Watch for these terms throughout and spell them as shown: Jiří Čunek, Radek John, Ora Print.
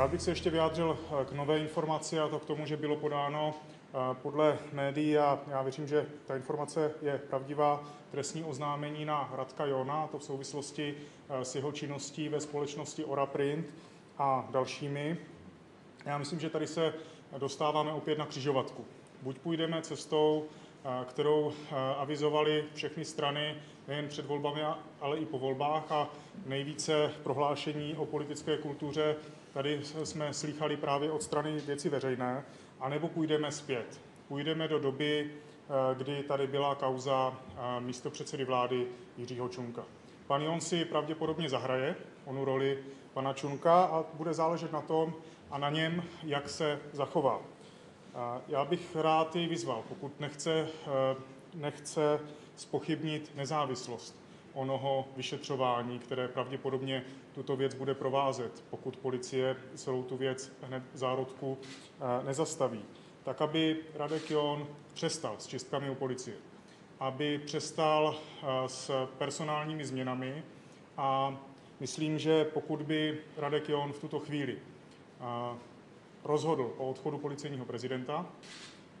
Rád bych se ještě vyjádřil k nové informaci, a to k tomu, že bylo podáno podle médií, a já věřím, že ta informace je pravdivá, trestní oznámení na Radka Johna, to v souvislosti s jeho činností ve společnosti Ora Print a dalšími. Já myslím, že tady se dostáváme opět na křižovatku. Buď půjdeme cestou, kterou avizovali všechny strany nejen před volbami, ale i po volbách, a nejvíce prohlášení o politické kultuře tady jsme slýchali právě od strany Věci veřejné, anebo půjdeme zpět. Půjdeme do doby, kdy tady byla kauza místopředsedy vlády Jiřího Čunka. Pan John si pravděpodobně zahraje onu roli pana Čunka a bude záležet na tom a na něm, jak se zachová. Já bych rád jej vyzval, pokud nechce zpochybnit nezávislost onoho vyšetřování, které pravděpodobně tuto věc bude provázet, pokud policie celou tu věc hned v zárodku nezastaví. Tak, aby Radek John přestal s čistkami u policie, aby přestal s personálními změnami, a myslím, že pokud by Radek John v tuto chvíli rozhodl o odchodu policejního prezidenta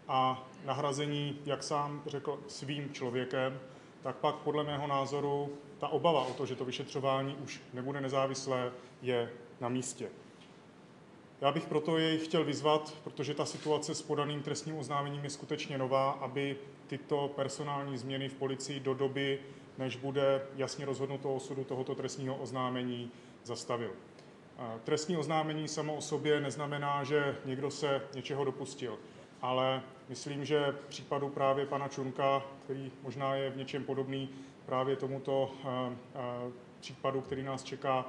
a nahrazení, jak sám řekl, svým člověkem, tak pak podle mého názoru ta obava o to, že to vyšetřování už nebude nezávislé, je na místě. Já bych proto jej chtěl vyzvat, protože ta situace s podaným trestním oznámením je skutečně nová, aby tyto personální změny v policii do doby, než bude jasně rozhodnuto o osudu tohoto trestního oznámení, zastavil. Trestní oznámení samo o sobě neznamená, že někdo se něčeho dopustil, ale myslím, že v případu právě pana Čunka, který možná je v něčem podobný právě tomuto případu, který nás čeká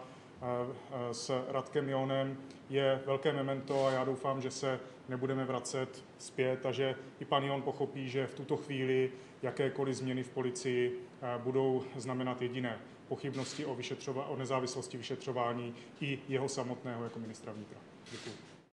s Radkem Johnem, je velké memento, a já doufám, že se nebudeme vracet zpět a že i pan John pochopí, že v tuto chvíli jakékoliv změny v policii budou znamenat jediné: pochybnosti o nezávislosti vyšetřování i jeho samotného jako ministra vnitra. Děkuji.